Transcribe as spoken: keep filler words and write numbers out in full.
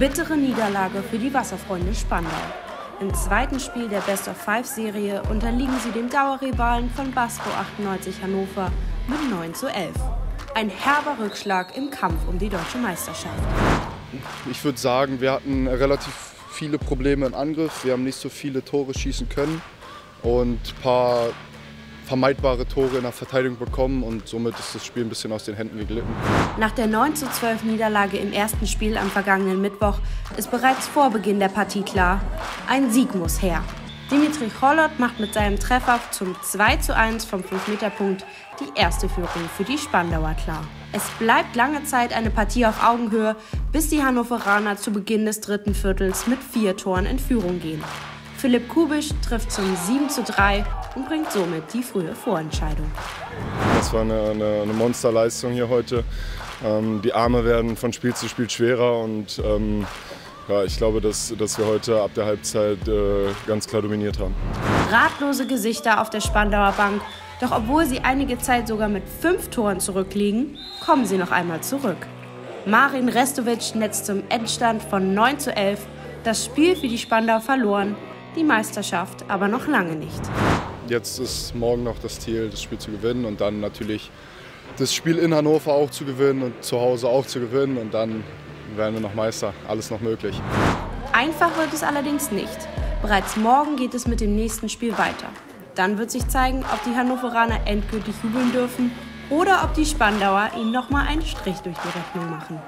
bittere Niederlage für die Wasserfreunde Spandau. Im zweiten Spiel der Best-of-Five-Serie unterliegen sie dem Dauerrivalen von Waspo achtundneunzig Hannover mit neun zu elf. Ein herber Rückschlag im Kampf um die Deutsche Meisterschaft. Ich würde sagen, wir hatten relativ viele Probleme im Angriff. Wir haben nicht so viele Tore schießen können und ein paar vermeidbare Tore in der Verteidigung bekommen. Und somit ist das Spiel ein bisschen aus den Händen geglitten. Nach der neun zu zwölf Niederlage im ersten Spiel am vergangenen Mittwoch ist bereits vor Beginn der Partie klar, ein Sieg muss her. Dimitri Chollot macht mit seinem Treffer zum zwei zu eins vom fünf Meter Punkt die erste Führung für die Spandauer klar. Es bleibt lange Zeit eine Partie auf Augenhöhe, bis die Hannoveraner zu Beginn des dritten Viertels mit vier Toren in Führung gehen. Philipp Kubisch trifft zum sieben zu drei und bringt somit die frühe Vorentscheidung. Das war eine, eine, eine Monsterleistung hier heute. Ähm, die Arme werden von Spiel zu Spiel schwerer und ähm, ja, ich glaube, dass, dass wir heute ab der Halbzeit äh, ganz klar dominiert haben. Ratlose Gesichter auf der Spandauer Bank. Doch obwohl sie einige Zeit sogar mit fünf Toren zurückliegen, kommen sie noch einmal zurück. Marin Restovic netzt zum Endstand von neun zu elf. Das Spiel für die Spandau verloren, die Meisterschaft aber noch lange nicht. Jetzt ist morgen noch das Ziel, das Spiel zu gewinnen und dann natürlich das Spiel in Hannover auch zu gewinnen und zu Hause auch zu gewinnen. Und dann werden wir noch Meister. Alles noch möglich. Einfach wird es allerdings nicht. Bereits morgen geht es mit dem nächsten Spiel weiter. Dann wird sich zeigen, ob die Hannoveraner endgültig jubeln dürfen oder ob die Spandauer ihnen nochmal einen Strich durch die Rechnung machen.